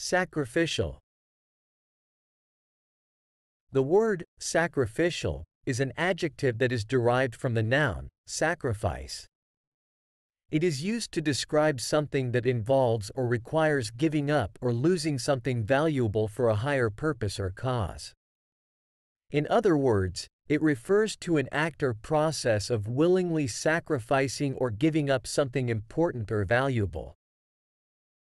Sacrificial. The word sacrificial is an adjective that is derived from the noun sacrifice. It is used to describe something that involves or requires giving up or losing something valuable for a higher purpose or cause. In other words, it refers to an act or process of willingly sacrificing or giving up something important or valuable.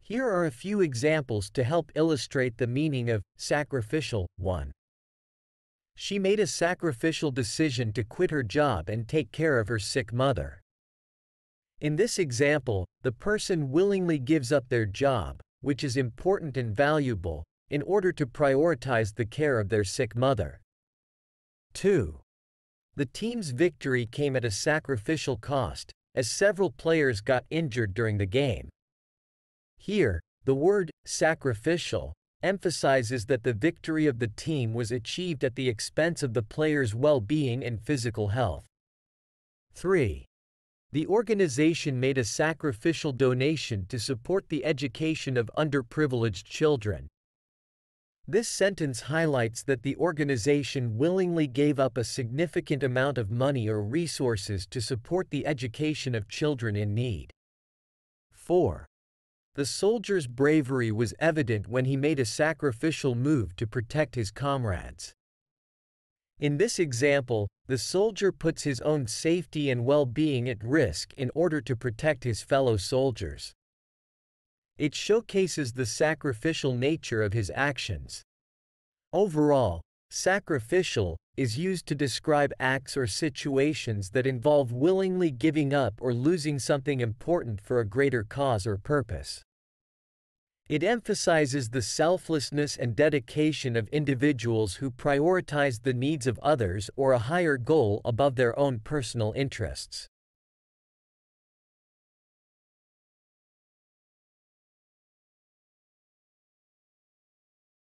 Here are a few examples to help illustrate the meaning of sacrificial. 1. She made a sacrificial decision to quit her job and take care of her sick mother. In this example, the person willingly gives up their job, which is important and valuable, in order to prioritize the care of their sick mother. 2. The team's victory came at a sacrificial cost, as several players got injured during the game. Here, the word sacrificial emphasizes that the victory of the team was achieved at the expense of the players' well-being and physical health. 3. The organization made a sacrificial donation to support the education of underprivileged children. This sentence highlights that the organization willingly gave up a significant amount of money or resources to support the education of children in need. 4. The soldier's bravery was evident when he made a sacrificial move to protect his comrades. In this example, the soldier puts his own safety and well-being at risk in order to protect his fellow soldiers. It showcases the sacrificial nature of his actions. Overall, sacrificial is used to describe acts or situations that involve willingly giving up or losing something important for a greater cause or purpose. It emphasizes the selflessness and dedication of individuals who prioritize the needs of others or a higher goal above their own personal interests.